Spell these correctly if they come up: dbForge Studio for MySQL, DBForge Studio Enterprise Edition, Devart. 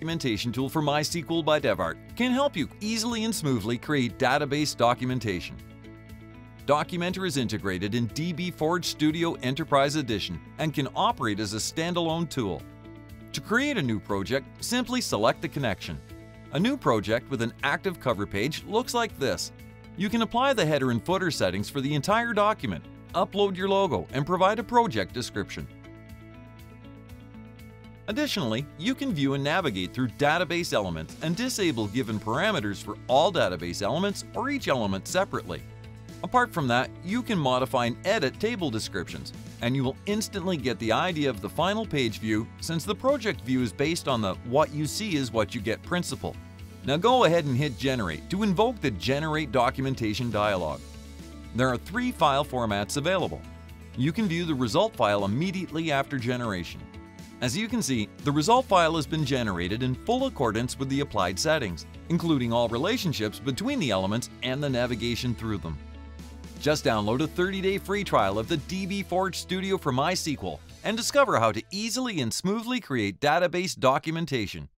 Documentation Tool for MySQL by Devart can help you easily and smoothly create database documentation. Documenter is integrated in dbForge Studio Enterprise Edition and can operate as a standalone tool. To create a new project, simply select the connection. A new project with an active cover page looks like this. You can apply the header and footer settings for the entire document, upload your logo, and provide a project description. Additionally, you can view and navigate through database elements and disable given parameters for all database elements or each element separately. Apart from that, you can modify and edit table descriptions, and you will instantly get the idea of the final page view since the project view is based on the what you see is what you get principle. Now go ahead and hit Generate to invoke the Generate Documentation dialog. There are 3 file formats available. You can view the result file immediately after generation. As you can see, the result file has been generated in full accordance with the applied settings, including all relationships between the elements and the navigation through them. Just download a 30-day free trial of the dbForge Studio for MySQL and discover how to easily and smoothly create database documentation.